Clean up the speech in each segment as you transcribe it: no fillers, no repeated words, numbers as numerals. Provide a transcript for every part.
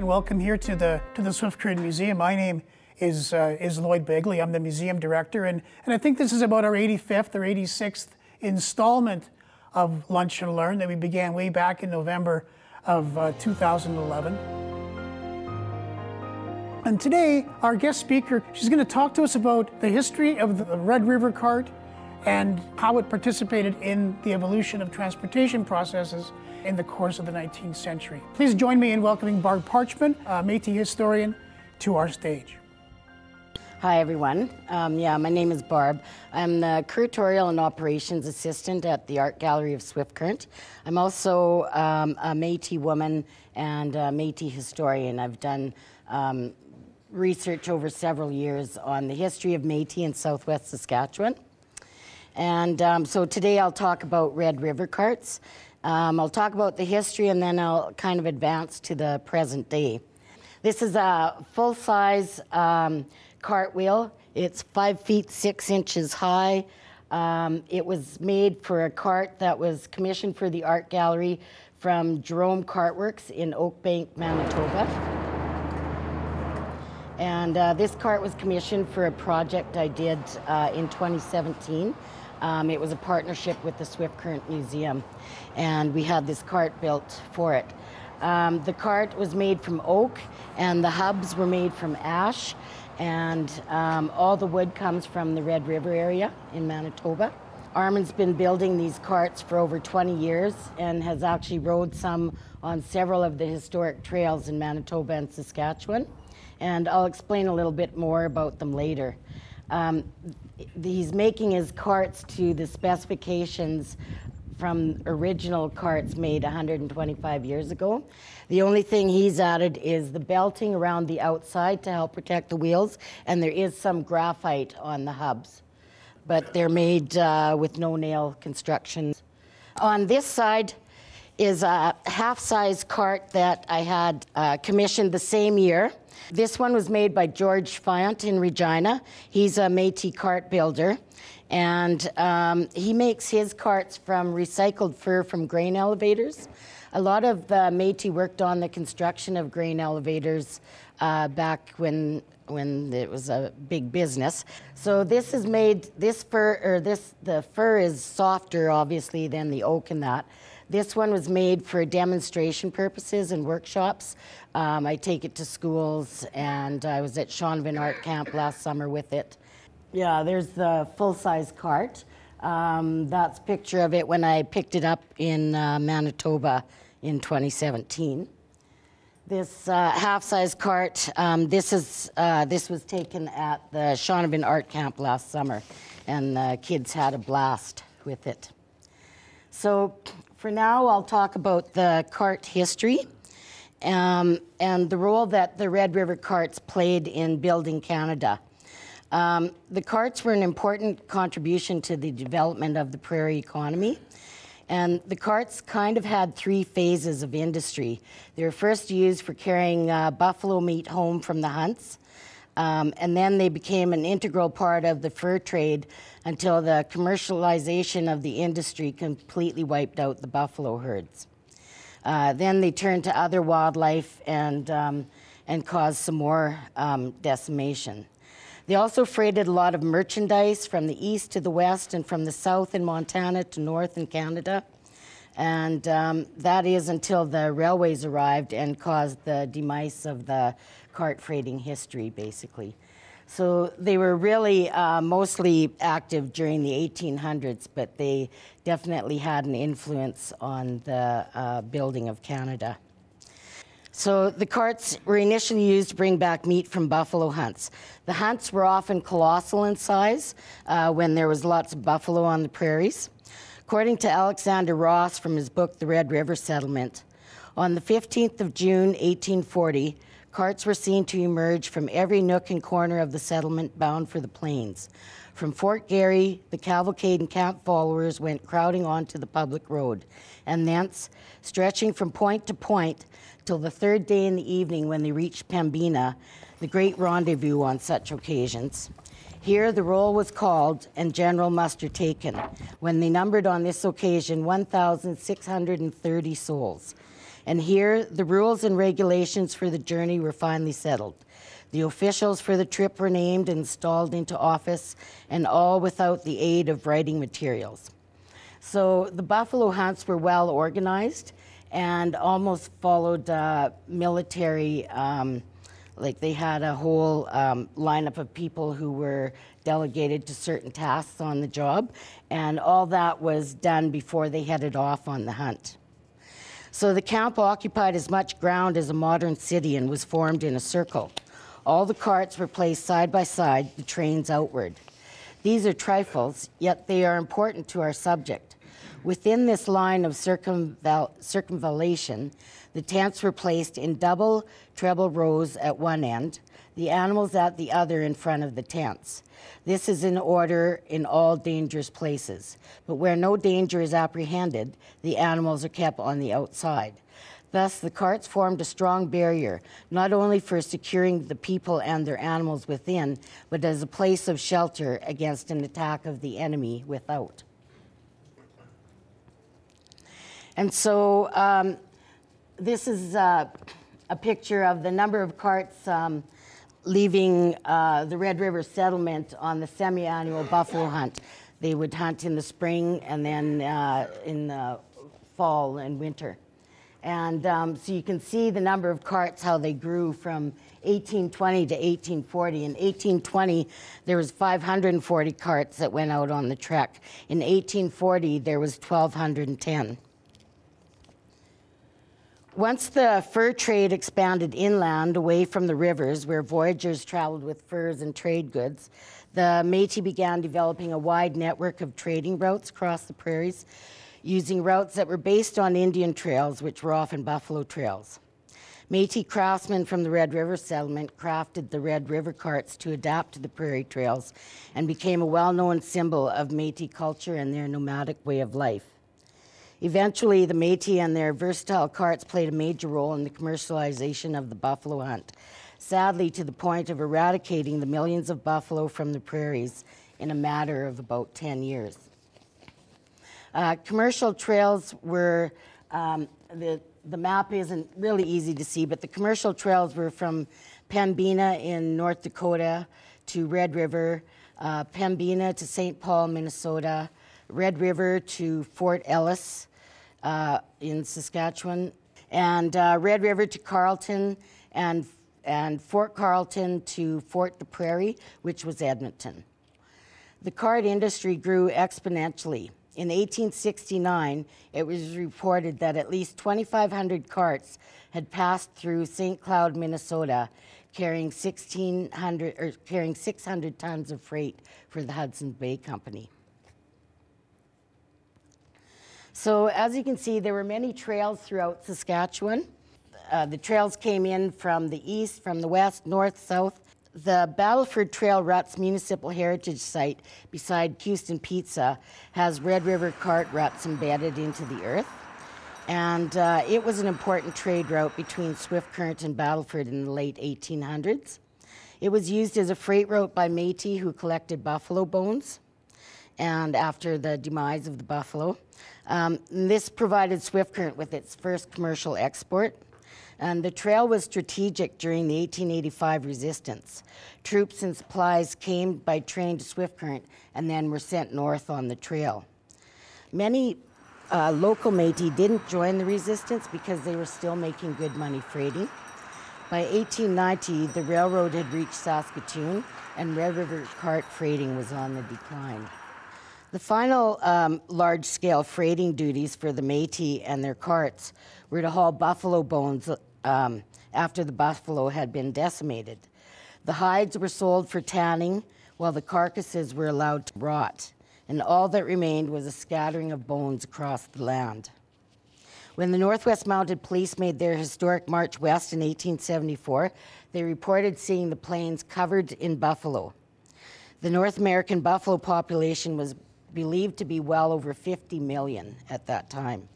And welcome here to the Swift Current Museum. My name is Lloyd Bigley. I'm the museum director, and I think this is about our 85th or 86th installment of Lunch and Learn that we began way back in November of 2011. And today, our guest speaker, she's going to talk to us about the history of the Red River cart and how it participated in the evolution of transportation processes in the course of the 19th century. Please join me in welcoming Barb Parchman, a Métis historian, to our stage. Hi, everyone. My name is Barb. I'm the curatorial and operations assistant at the Art Gallery of Swift Current. I'm also a Métis woman and a Métis historian. I've done research over several years on the history of Métis in Southwest Saskatchewan. And so today I'll talk about Red River carts. I'll talk about the history, and then I'll kind of advance to the present day. This is a full-size cart wheel. It's 5 feet 6 inches high. It was made for a cart that was commissioned for the art gallery from Jerome Cartworks in Oakbank, Manitoba. And this cart was commissioned for a project I did in 2017. It was a partnership with the Swift Current Museum, and we had this cart built for it. The cart was made from oak, and the hubs were made from ash, and all the wood comes from the Red River area in Manitoba. Armin's been building these carts for over 20 years and has actually rode some on several of the historic trails in Manitoba and Saskatchewan, and I'll explain a little bit more about them later. He's making his carts to the specifications from original carts made 125 years ago. The only thing he's added is the belting around the outside to help protect the wheels, and there is some graphite on the hubs, but they're made with no-nail construction. On this side is a half-size cart that I had commissioned the same year. This one was made by George Fayant in Regina. He's a Métis cart builder, and he makes his carts from recycled fur from grain elevators. A lot of the Métis worked on the construction of grain elevators back when it was a big business. So this is made, the fur is softer, obviously, than the oak and that. This one was made for demonstration purposes and workshops. I take it to schools, and I was at Shaunavon Art Camp last summer with it. Yeah, there's the full-size cart. That's a picture of it when I picked it up in Manitoba in 2017. This half-size cart, this was taken at the Shaunavon Art Camp last summer, and the kids had a blast with it. So, for now, I'll talk about the cart history and the role that the Red River carts played in building Canada. The carts were an important contribution to the development of the prairie economy, and the carts kind of had three phases of industry. They were first used for carrying buffalo meat home from the hunts, and then they became an integral part of the fur trade until the commercialization of the industry completely wiped out the buffalo herds. Then they turned to other wildlife and caused some more decimation. They also freighted a lot of merchandise from the east to the west and from the south in Montana to north in Canada. And that is until the railways arrived and caused the demise of the cart freighting history, basically. So they were really mostly active during the 1800s, but they definitely had an influence on the building of Canada. So the carts were initially used to bring back meat from buffalo hunts. The hunts were often colossal in size when there was lots of buffalo on the prairies. According to Alexander Ross from his book, The Red River Settlement, on the 15th of June, 1840, carts were seen to emerge from every nook and corner of the settlement bound for the plains. From Fort Garry, the cavalcade and camp followers went crowding onto the public road, and thence, stretching from point to point, till the third day in the evening when they reached Pembina, the great rendezvous on such occasions. Here the roll was called and general muster taken, when they numbered on this occasion 1,630 souls. and here the rules and regulations for the journey were finally settled. The officials for the trip were named and installed into office, and all without the aid of writing materials. So the buffalo hunts were well organized and almost followed military, like they had a whole lineup of people who were delegated to certain tasks on the job, and all that was done before they headed off on the hunt. So the camp occupied as much ground as a modern city and was formed in a circle. All the carts were placed side by side, the trains outward. These are trifles, yet they are important to our subject. Within this line of circumvallation, the tents were placed in double, treble rows at one end, the animals at the other in front of the tents. This is in order in all dangerous places, but where no danger is apprehended, the animals are kept on the outside. Thus, the carts formed a strong barrier, not only for securing the people and their animals within, but as a place of shelter against an attack of the enemy without. And so this is a picture of the number of carts leaving the Red River Settlement on the semi-annual buffalo hunt. They would hunt in the spring and then in the fall and winter. And so you can see the number of carts, how they grew from 1820 to 1840. In 1820, there was 540 carts that went out on the trek. In 1840, there was 1,210. Once the fur trade expanded inland away from the rivers, where voyagers traveled with furs and trade goods, the Métis began developing a wide network of trading routes across the prairies, using routes that were based on Indian trails, which were often buffalo trails. Métis craftsmen from the Red River Settlement crafted the Red River carts to adapt to the prairie trails and became a well-known symbol of Métis culture and their nomadic way of life. Eventually, the Métis and their versatile carts played a major role in the commercialization of the buffalo hunt, sadly to the point of eradicating the millions of buffalo from the prairies in a matter of about 10 years. Commercial trails were, the map isn't really easy to see, but the commercial trails were from Pembina in North Dakota to Red River, Pembina to St. Paul, Minnesota, Red River to Fort Ellis in Saskatchewan, and Red River to Carleton, and Fort Carleton to Fort de Prairie, which was Edmonton. The cart industry grew exponentially. In 1869, it was reported that at least 2,500 carts had passed through St. Cloud, Minnesota, carrying 600 tons of freight for the Hudson Bay Company. So as you can see, there were many trails throughout Saskatchewan. The trails came in from the east, from the west, north, south. The Battleford Trail Ruts Municipal Heritage Site beside Houston Pizza has Red River cart ruts embedded into the earth. And it was an important trade route between Swift Current and Battleford in the late 1800s. It was used as a freight route by Métis who collected buffalo bones and after the demise of the buffalo. This provided Swift Current with its first commercial export. And the trail was strategic during the 1885 resistance. Troops and supplies came by train to Swift Current and then were sent north on the trail. Many local Métis didn't join the resistance because they were still making good money freighting. By 1890, the railroad had reached Saskatoon and Red River cart freighting was on the decline. The final large-scale freighting duties for the Métis and their carts were to haul buffalo bones after the buffalo had been decimated. The hides were sold for tanning, while the carcasses were allowed to rot, and all that remained was a scattering of bones across the land. When the Northwest Mounted Police made their historic march west in 1874, they reported seeing the plains covered in buffalo. The North American buffalo population was believed to be well over 50 million at that time.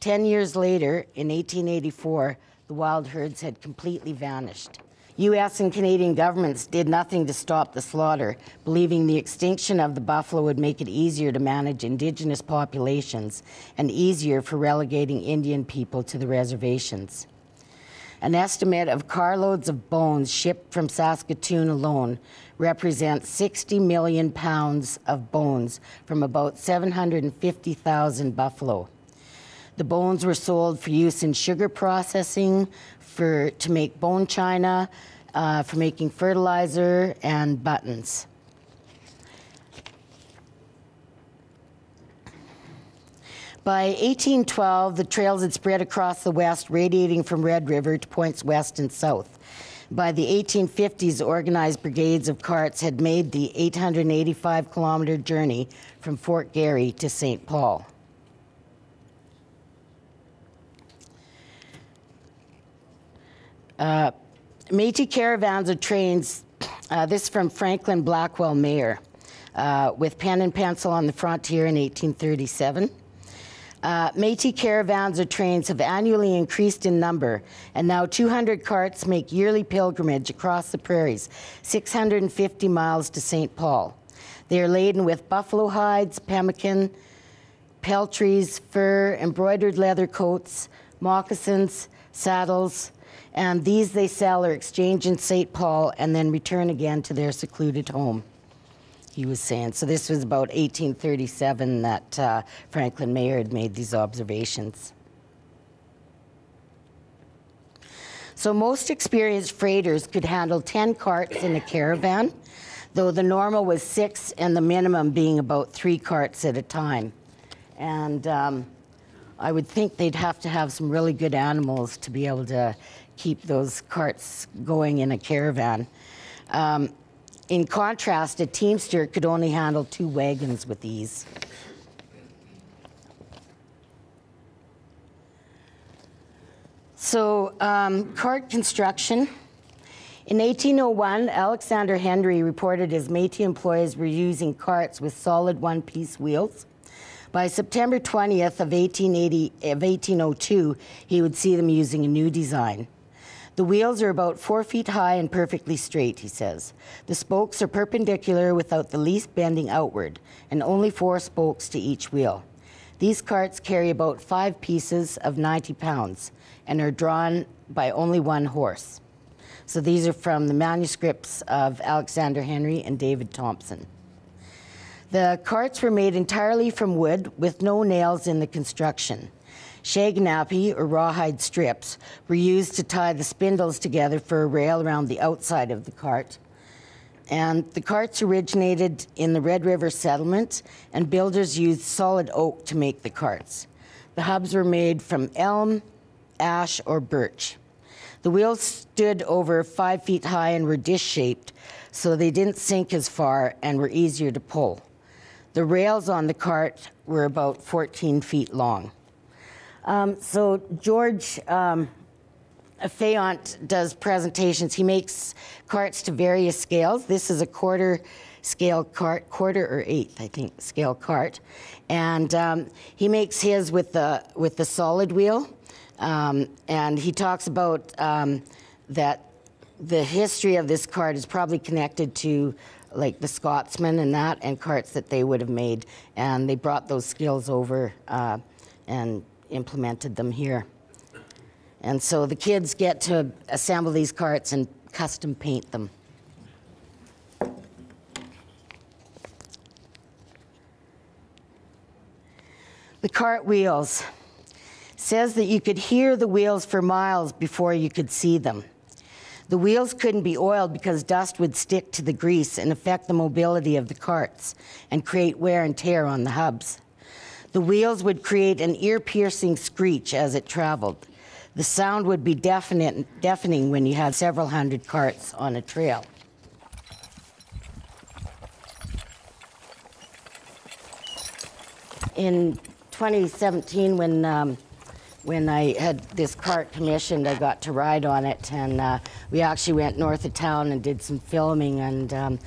10 years later, in 1884, the wild herds had completely vanished. U.S. and Canadian governments did nothing to stop the slaughter, believing the extinction of the buffalo would make it easier to manage Indigenous populations and easier for relegating Indian people to the reservations. An estimate of carloads of bones shipped from Saskatoon alone represents 60 million pounds of bones from about 750,000 buffalo. The bones were sold for use in sugar processing, to make bone china, for making fertilizer and buttons. By 1812, the trails had spread across the West, radiating from Red River to points west and south. By the 1850s, organized brigades of carts had made the 885-kilometer journey from Fort Garry to St. Paul. Métis caravans or trains, this from Franklin Blackwell Mayer, with pen and pencil on the frontier in 1837. Métis caravans or trains have annually increased in number, and now 200 carts make yearly pilgrimage across the prairies, 650 miles to St. Paul. They are laden with buffalo hides, pemmican, peltries, fur, embroidered leather coats, moccasins, saddles, and these they sell or exchange in St. Paul and then return again to their secluded home, he was saying. So this was about 1837 that Franklin Mayer had made these observations. So most experienced freighters could handle 10 carts in a caravan, though the normal was 6 and the minimum being about 3 carts at a time. And I would think they'd have to have some really good animals to be able to keep those carts going in a caravan. In contrast, a teamster could only handle 2 wagons with ease. So, cart construction. In 1801, Alexander Henry reported his Métis employees were using carts with solid one-piece wheels. By September 20th of 1802, he would see them using a new design. The wheels are about 4 feet high and perfectly straight, he says. The spokes are perpendicular without the least bending outward, and only 4 spokes to each wheel. These carts carry about 5 pieces of 90 pounds and are drawn by only 1 horse. So these are from the manuscripts of Alexander Henry and David Thompson. The carts were made entirely from wood with no nails in the construction. Shag nappy, or rawhide strips, were used to tie the spindles together for a rail around the outside of the cart. And the carts originated in the Red River Settlement, and builders used solid oak to make the carts. The hubs were made from elm, ash, or birch. The wheels stood over 5 feet high and were dish-shaped, so they didn't sink as far and were easier to pull. The rails on the cart were about 14 feet long. So George Fayant does presentations. He makes carts to various scales. This is a quarter scale cart, quarter or eighth, I think, scale cart. And he makes his with the solid wheel. And he talks about that the history of this cart is probably connected to like the Scotsmen and that, and carts that they would have made. And they brought those skills over and implemented them here. And so the kids get to assemble these carts and custom paint them. The cart wheels. Says that you could hear the wheels for miles before you could see them. The wheels couldn't be oiled because dust would stick to the grease and affect the mobility of the carts and create wear and tear on the hubs. The wheels would create an ear-piercing screech as it traveled. The sound would be deafening when you had several hundred carts on a trail. In 2017, when I had this cart commissioned, I got to ride on it, and we actually went north of town and did some filming and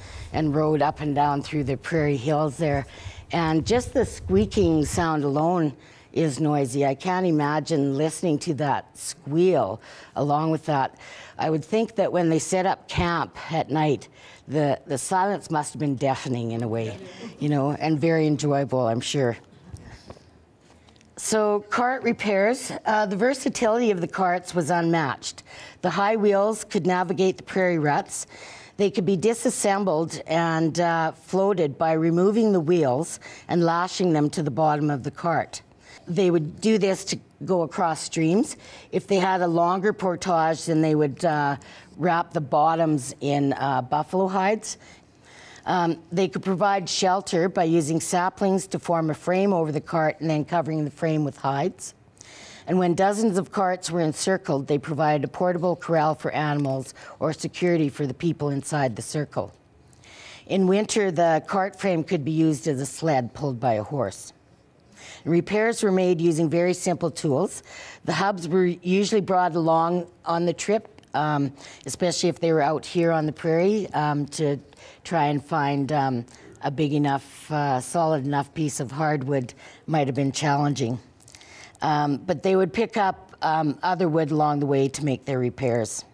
rode up and down through the prairie hills there. And just the squeaking sound alone is noisy. I can't imagine listening to that squeal along with that. I would think that when they set up camp at night, the silence must have been deafening in a way, you know, and very enjoyable, I'm sure. So, cart repairs. The versatility of the carts was unmatched. The high wheels could navigate the prairie ruts. They could be disassembled and floated by removing the wheels and lashing them to the bottom of the cart. They would do this to go across streams. If they had a longer portage, then they would wrap the bottoms in buffalo hides. They could provide shelter by using saplings to form a frame over the cart and then covering the frame with hides. And when dozens of carts were encircled, they provided a portable corral for animals or security for the people inside the circle. In winter, the cart frame could be used as a sled pulled by a horse. Repairs were made using very simple tools. The hubs were usually brought along on the trip, especially if they were out here on the prairie, to try and find a big enough, solid enough piece of hardwood might have been challenging. But they would pick up other wood along the way to make their repairs.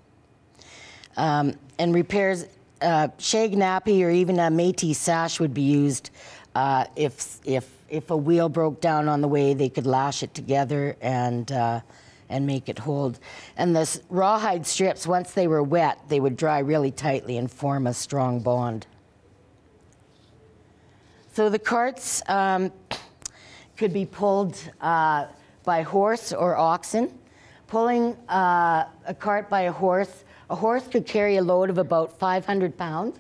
And repairs, shag nappy or even a Métis sash would be used. If a wheel broke down on the way, they could lash it together and make it hold. And the rawhide strips, once they were wet, they would dry really tightly and form a strong bond. So the carts could be pulled by horse or oxen. Pulling a cart by a horse could carry a load of about 500 pounds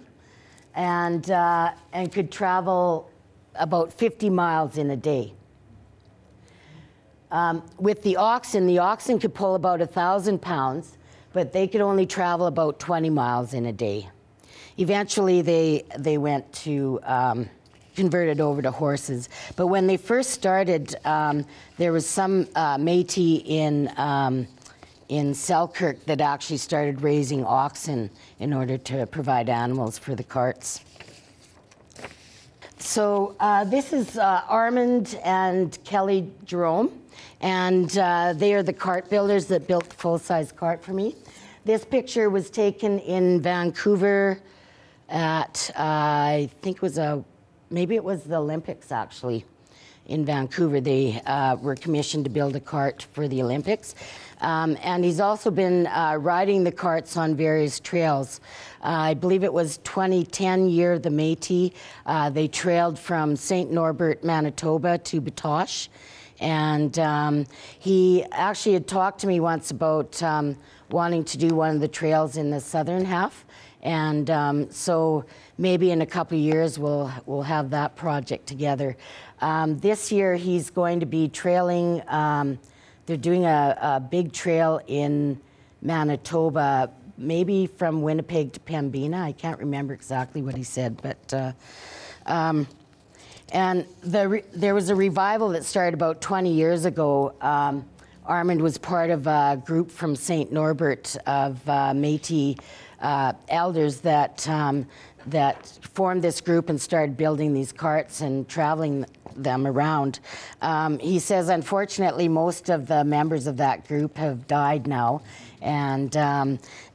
and could travel about 50 miles in a day. With the oxen could pull about 1,000 pounds, but they could only travel about 20 miles in a day. Eventually, they went to converted over to horses. But when they first started, there was some Métis in Selkirk that actually started raising oxen in order to provide animals for the carts. So this is Armand and Kelly Jerome, and they are the cart builders that built the full-size cart for me. This picture was taken in Vancouver at, I think it was a, maybe it was the Olympics actually. In Vancouver, they were commissioned to build a cart for the Olympics. And he's also been riding the carts on various trails. I believe it was 2010 year of the Métis. They trailed from St. Norbert, Manitoba to Batoche. And he actually had talked to me once about wanting to do one of the trails in the southern half. And so maybe in a couple of years we'll have that project together. This year he's going to be trailing, they're doing a big trail in Manitoba, maybe from Winnipeg to Pembina. I can't remember exactly what he said, but and there was a revival that started about 20 years ago. Armand was part of a group from St. Norbert of Métis elders that that formed this group and started building these carts and traveling them around. He says, unfortunately, most of the members of that group have died now, and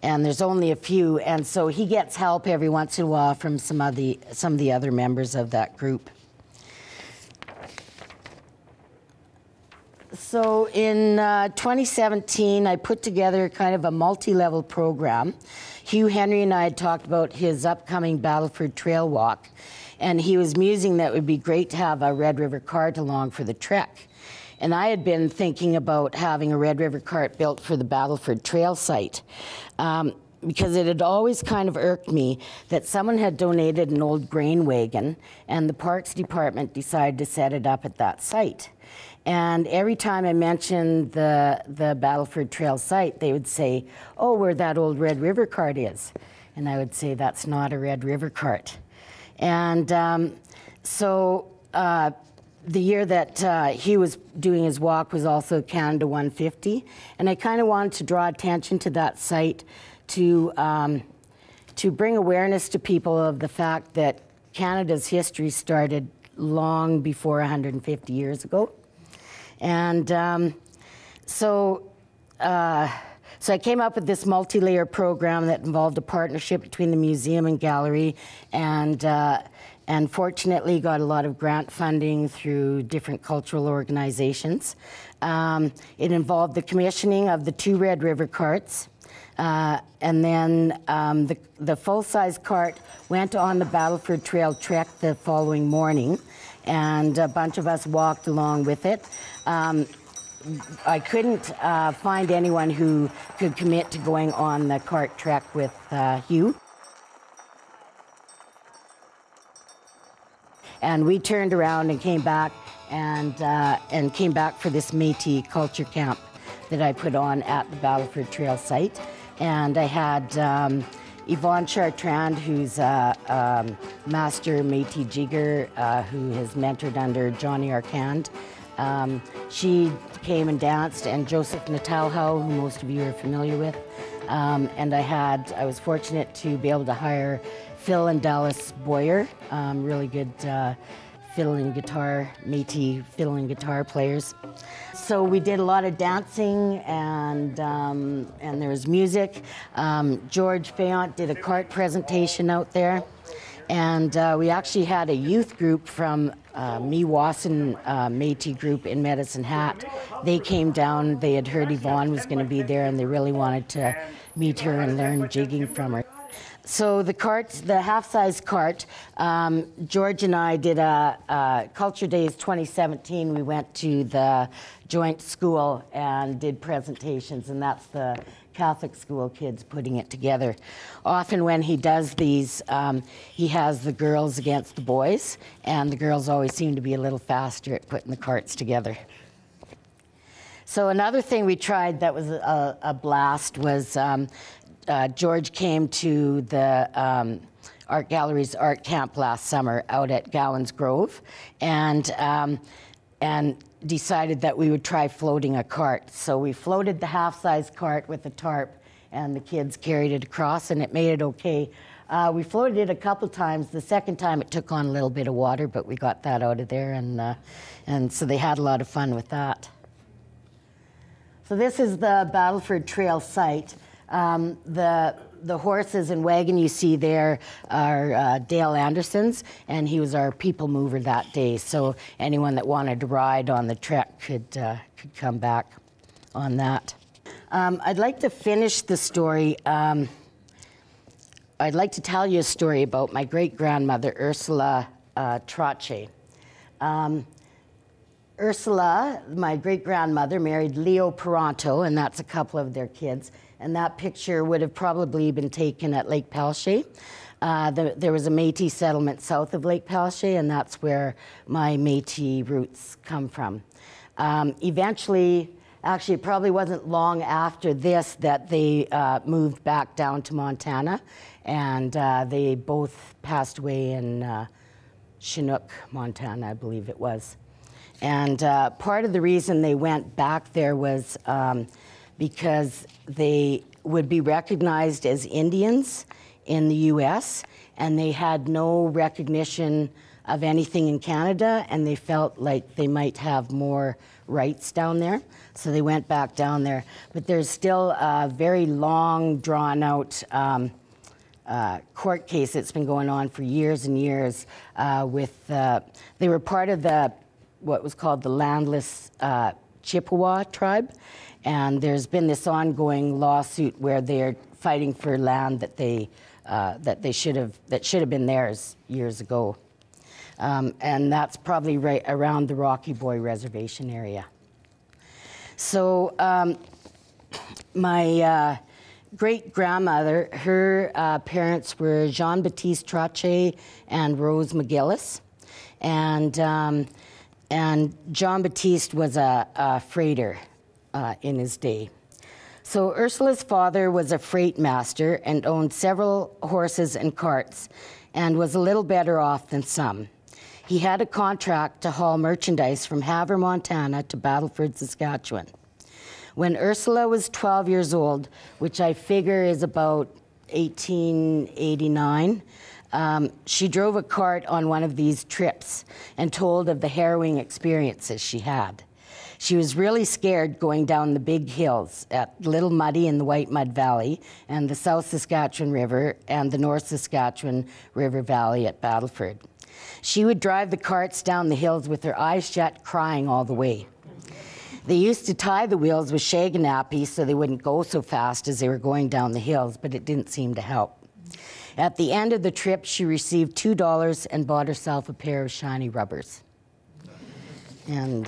there's only a few. And so he gets help every once in a while from some of the other members of that group. So in 2017, I put together kind of a multi-level program. Hugh Henry and I had talked about his upcoming Battleford Trail Walk, and he was musing that it would be great to have a Red River cart along for the trek. And I had been thinking about having a Red River cart built for the Battleford Trail site, because it had always kind of irked me that someone had donated an old grain wagon, and the Parks Department decided to set it up at that site. And every time I mentioned the Battleford Trail site, they would say, oh, where that old Red River cart is. And I would say, that's not a Red River cart. And so the year that he was doing his walk was also Canada 150. And I kind of wanted to draw attention to that site to bring awareness to people of the fact that Canada's history started long before 150 years ago. And so I came up with this multi-layer program that involved a partnership between the museum and gallery, and fortunately got a lot of grant funding through different cultural organizations. It involved the commissioning of the 2 Red River carts, and then the full-size cart went on the Battleford Trail trek the following morning, and a bunch of us walked along with it. I couldn't find anyone who could commit to going on the cart trek with Hugh. And we turned around and came back, and came back for this Métis culture camp that I put on at the Battleford Trail site. And I had Yvonne Chartrand, who's a master Métis jigger who has mentored under Johnny Arcand. She came and danced, and Joseph Natalho, who most of you are familiar with. And I was fortunate to be able to hire Phil and Dallas Boyer, really good fiddle and guitar, Métis fiddle and guitar players. So we did a lot of dancing, and there was music. George Fayant did a cart presentation out there. And we actually had a youth group from Mi Wasin Métis group in Medicine Hat. They came down, they had heard Yvonne was going to be there, and they really wanted to meet her and learn jigging from her. So the cart, the half-size cart, George and I did a Culture Days 2017. We went to the joint school and did presentations, and that's the Catholic school kids putting it together. Often when he does these, he has the girls against the boys, and the girls always seem to be a little faster at putting the carts together. So another thing we tried that was a blast was George came to the Art Gallery's art camp last summer out at Gowans Grove, and decided that we would try floating a cart. So we floated the half-size cart with a tarp, and the kids carried it across, and it made it okay. We floated it a couple times. The second time it took on a little bit of water, but we got that out of there, and so they had a lot of fun with that. So this is the Battleford Trail site. The horses and wagon you see there are Dale Anderson's, and he was our people mover that day. So anyone that wanted to ride on the trek could come back on that. I'd like to finish the story. I'd like to tell you a story about my great-grandmother, Ursula Trocce. Ursula, my great-grandmother, married Leo Peranto, and that's a couple of their kids. And that picture would have probably been taken at Lake Palaszczuk. There was a Métis settlement south of Lake Palaszczuk, and that's where my Métis roots come from. Eventually, actually, it probably wasn't long after this that they moved back down to Montana, and they both passed away in Chinook, Montana, I believe it was. And part of the reason they went back there was because they would be recognized as Indians in the US, and they had no recognition of anything in Canada, and they felt like they might have more rights down there. So they went back down there. But there's still a very long, drawn-out court case that's been going on for years and years with, they were part of the, what was called the landless Chippewa tribe. And there's been this ongoing lawsuit where they're fighting for land that should have been theirs years ago, and that's probably right around the Rocky Boy Reservation area. So my great grandmother, her parents were Jean-Baptiste Trache and Rose McGillis, and Jean-Baptiste was a freighter in his day. So Ursula's father was a freight master and owned several horses and carts, and was a little better off than some. He had a contract to haul merchandise from Havre, Montana to Battleford, Saskatchewan. When Ursula was 12 years old, which I figure is about 1889, she drove a cart on one of these trips and told of the harrowing experiences she had. She was really scared going down the big hills at Little Muddy in the White Mud Valley and the South Saskatchewan River and the North Saskatchewan River Valley at Battleford. She would drive the carts down the hills with her eyes shut, crying all the way. They used to tie the wheels with shag and nappies so they wouldn't go so fast as they were going down the hills, but it didn't seem to help. At the end of the trip, she received $2 and bought herself a pair of shiny rubbers. And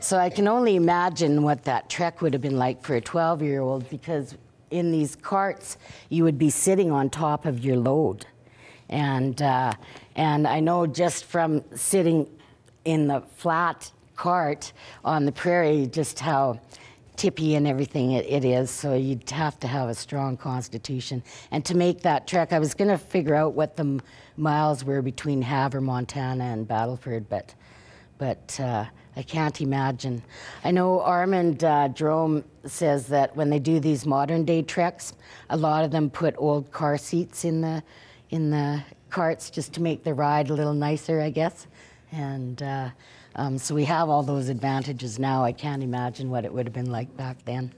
so I can only imagine what that trek would have been like for a 12-year-old, because in these carts, you would be sitting on top of your load. And I know just from sitting in the flat cart on the prairie just how tippy and everything it is, so you'd have to have a strong constitution. And to make that trek, I was going to figure out what the miles were between Havre, Montana, and Battleford, but I can't imagine. I know Armand Jerome says that when they do these modern-day treks, a lot of them put old car seats in the carts just to make the ride a little nicer, I guess. And so we have all those advantages now. I can't imagine what it would have been like back then.